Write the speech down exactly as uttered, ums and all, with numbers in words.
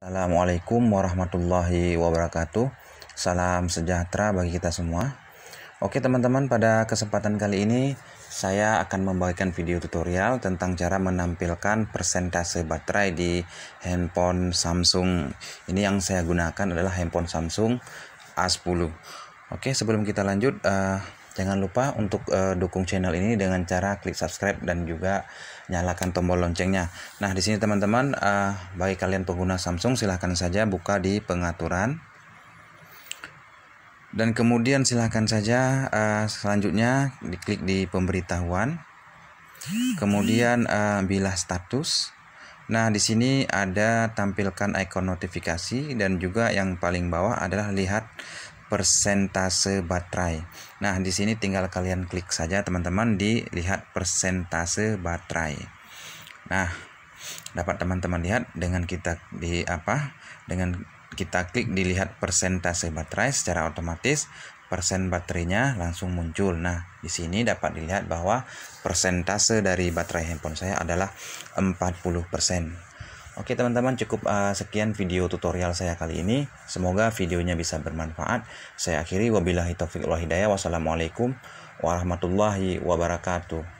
Assalamualaikum warahmatullahi wabarakatuh. Salam sejahtera bagi kita semua. Oke teman-teman, pada kesempatan kali ini saya akan membagikan video tutorial tentang cara menampilkan persentase baterai di handphone Samsung. Ini yang saya gunakan adalah handphone Samsung A sepuluh. Oke, sebelum kita lanjut, uh, jangan lupa untuk uh, dukung channel ini dengan cara klik subscribe dan juga nyalakan tombol loncengnya. Nah, di sini teman-teman, uh, bagi kalian pengguna Samsung silahkan saja buka di pengaturan. Dan kemudian silahkan saja uh, selanjutnya diklik di pemberitahuan. Kemudian uh, bilah status. Nah, di sini ada tampilkan ikon notifikasi dan juga yang paling bawah adalah lihat persentase baterai. Nah, di sini tinggal kalian klik saja teman-teman di lihat persentase baterai. Nah, dapat teman-teman lihat dengan kita di apa? Dengan kita klik dilihat persentase baterai, secara otomatis persen baterainya langsung muncul. Nah, di sini dapat dilihat bahwa persentase dari baterai handphone saya adalah empat puluh persen. Oke teman-teman, cukup uh, sekian video tutorial saya kali ini. Semoga videonya bisa bermanfaat. Saya akhiri, wabillahi taufiq wal hidayah. Wassalamualaikum warahmatullahi wabarakatuh.